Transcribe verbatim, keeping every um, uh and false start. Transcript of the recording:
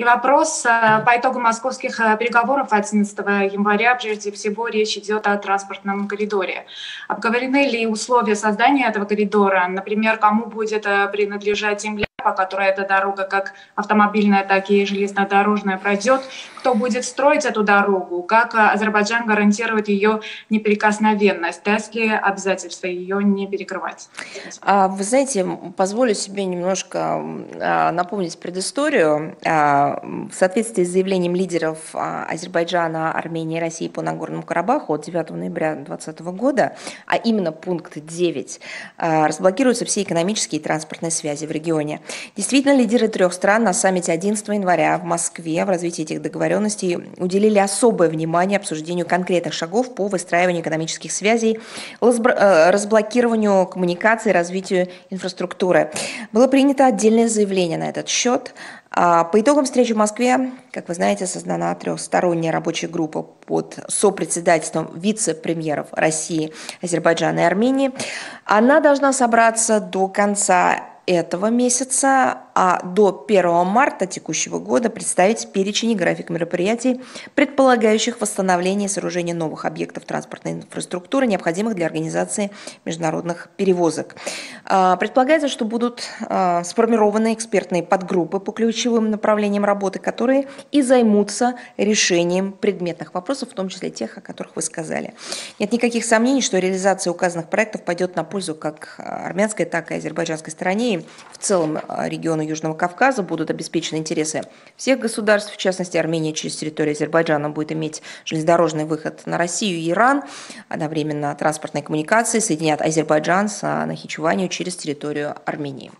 И вопрос по итогу московских переговоров одиннадцатого января, прежде всего, речь идет о транспортном коридоре. Обговорены ли условия создания этого коридора? Например, кому будет принадлежать земля, по которой эта дорога, как автомобильная, так и железнодорожная, пройдет? Кто будет строить эту дорогу? Как Азербайджан гарантирует ее неприкосновенность? Даст ли обязательство ее не перекрывать? Вы знаете, позволю себе немножко напомнить предысторию. В соответствии с заявлением лидеров Азербайджана, Армении и России по Нагорному Карабаху от девятого ноября две тысячи двадцатого года, а именно пункт девять, разблокируются все экономические и транспортные связи в регионе. Действительно, лидеры трех стран на саммите одиннадцатого января в Москве в развитии этих договоренностей уделили особое внимание обсуждению конкретных шагов по выстраиванию экономических связей, разблокированию коммуникаций, развитию инфраструктуры. Было принято отдельное заявление на этот счет. По итогам встречи в Москве, как вы знаете, создана трехсторонняя рабочая группа под сопредседательством вице-премьеров России, Азербайджана и Армении. Она должна собраться до конца этого месяца, а до первого марта текущего года представить перечень и график мероприятий, предполагающих восстановление и сооружение новых объектов транспортной инфраструктуры, необходимых для организации международных перевозок. Предполагается, что будут сформированы экспертные подгруппы по ключевым направлениям работы, которые и займутся решением предметных вопросов, в том числе тех, о которых вы сказали. Нет никаких сомнений, что реализация указанных проектов пойдет на пользу как армянской, так и азербайджанской стороне. В целом региону Южного Кавказа будут обеспечены интересы всех государств, в частности, Армения через территорию Азербайджана будет иметь железнодорожный выход на Россию и Иран, одновременно транспортные коммуникации соединят Азербайджан с Нахичеванием через территорию Армении.